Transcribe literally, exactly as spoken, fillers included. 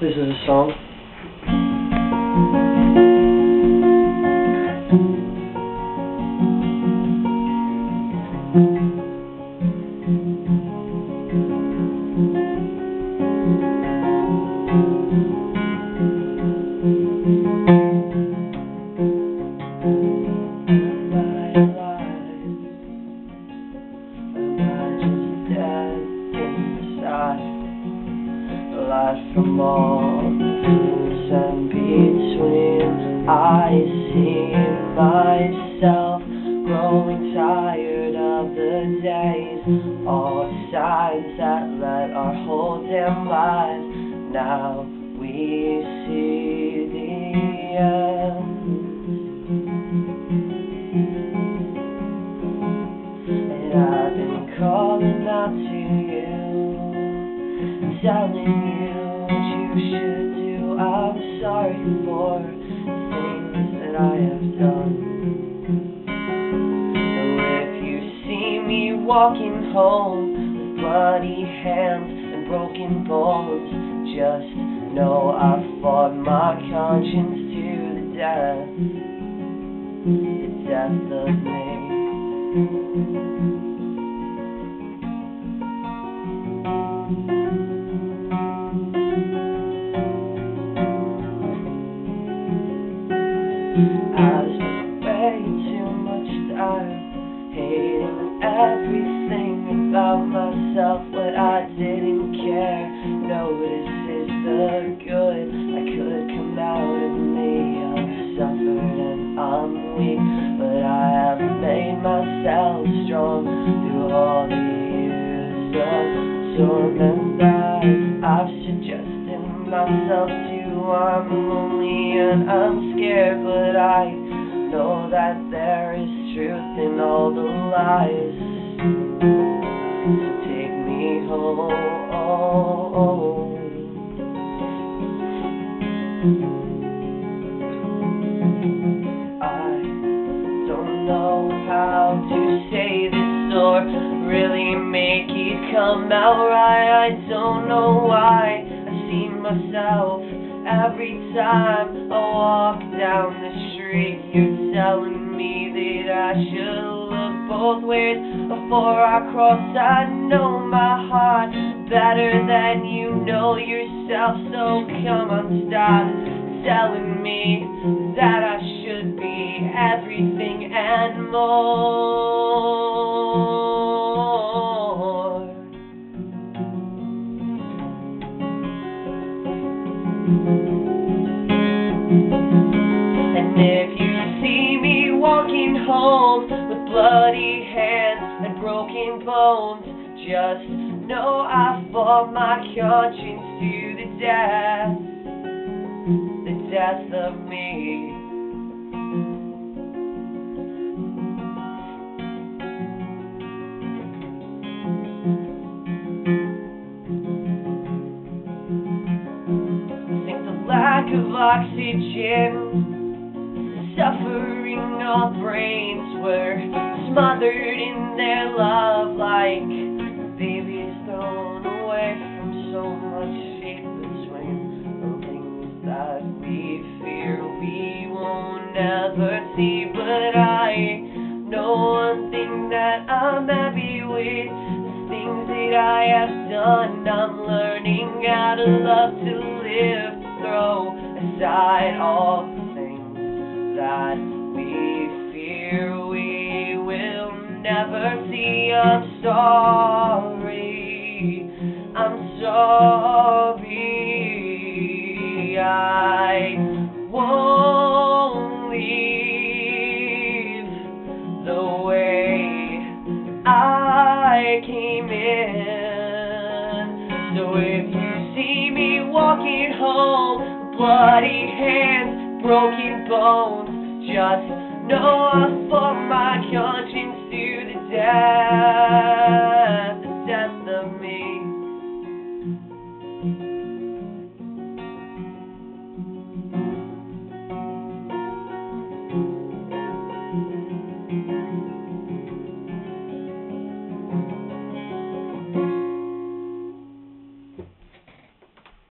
This is a song. From all the things and between, I see myself growing tired of the days, all signs that let our whole damn lives. Now we see the end, and I've been calling out to you, telling you should do. I'm sorry for things that I have done. So if you see me walking home with bloody hands and broken bones, just know I fought my conscience to the death, the death of me. I spent way too much time hating everything about myself. What I didn't care, notice is the good that could come out of me. I've suffered and I'm weak, but I have made myself strong through all the years of torment that I've suggested myself to. I'm lonely and I'm scared, but I know that there is truth in all the lies. Take me home. I don't know how to say this or really make it come out right. I don't know why I see myself every time I walk down the street. You're telling me that I should look both ways before I cross. I know my heart better than you know yourself, so come on, stop telling me that I should be everything and more. And if you see me walking home with bloody hands and broken bones, just know I fought my conscience to the death, the death of me. Lack of oxygen, suffering, our brains were smothered in their love like babies thrown away from so much hate between the things that we fear we won't ever see. But I know one thing that I'm happy with, the things that I have done. I'm learning how to love, to live, throw aside all the things that we fear we will never see. I'm sorry, I'm sorry, I won't leave the way I came in. So if you see me walking home, bloody hands, broken bones, just know I fought my conscience to the death.